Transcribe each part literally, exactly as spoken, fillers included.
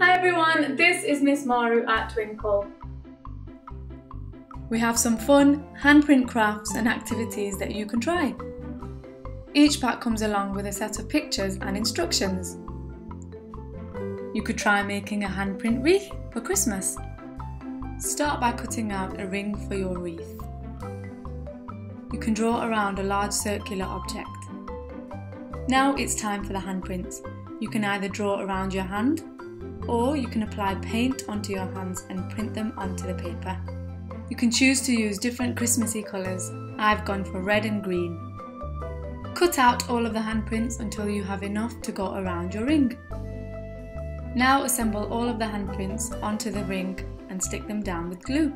Hi everyone, this is Miss Maru at Twinkle. We have some fun handprint crafts and activities that you can try. Each pack comes along with a set of pictures and instructions. You could try making a handprint wreath for Christmas. Start by cutting out a ring for your wreath. You can draw around a large circular object. Now it's time for the handprints. You can either draw around your hand or you can apply paint onto your hands and print them onto the paper. You can choose to use different Christmassy colours. I've gone for red and green. Cut out all of the handprints until you have enough to go around your ring. Now assemble all of the handprints onto the ring and stick them down with glue.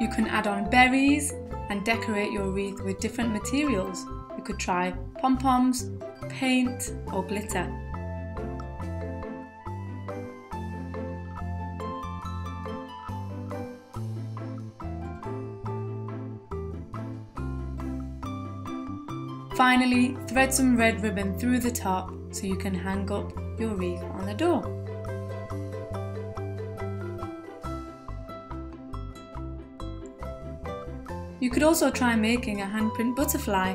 You can add on berries and decorate your wreath with different materials. You could try pom-poms, paint or glitter. Finally, thread some red ribbon through the top so you can hang up your wreath on the door. You could also try making a handprint butterfly.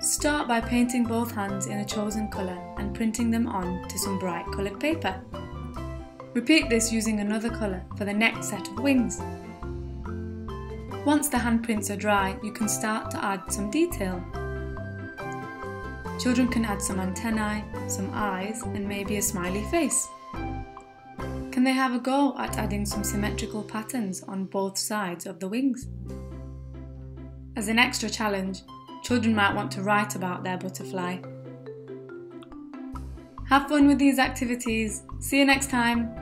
Start by painting both hands in a chosen colour and printing them on to some bright coloured paper. Repeat this using another colour for the next set of wings. Once the handprints are dry, you can start to add some detail. Children can add some antennae, some eyes, and maybe a smiley face. Can they have a go at adding some symmetrical patterns on both sides of the wings? As an extra challenge, children might want to write about their butterfly. Have fun with these activities. See you next time.